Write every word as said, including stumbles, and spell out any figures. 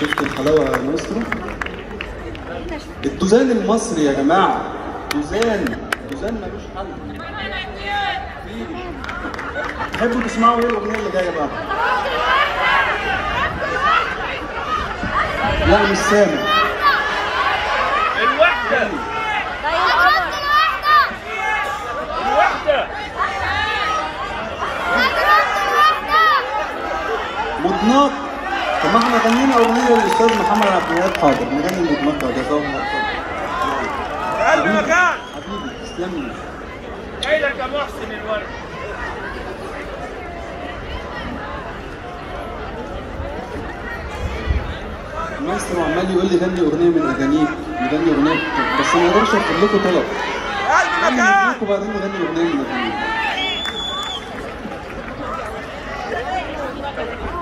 شفتوا الحلاوه يا مصر؟ التوزان المصري يا جماعه، توزان توزان ملوش حل. تحبوا تسمعوا ايه الاغنيه اللي جايه بقى؟ لا مش سامع. الوحده الوحده مضناط. طب ما احنا غنينا اغنيه للاستاذ محمد عبد الوهاب. حاضر نغني مضناط ده جزاه الله خير. قلب مكان حبيبي تسلم لي. جاي لك يا محسن الوردي. مصر وعمال يقول لي غني اغنيه من اغانيك، غني اغنيه بس ما اقدرش اكتب لكم طلب. غني اغنيكم وبعدين نغني اغنيه من اغانيك.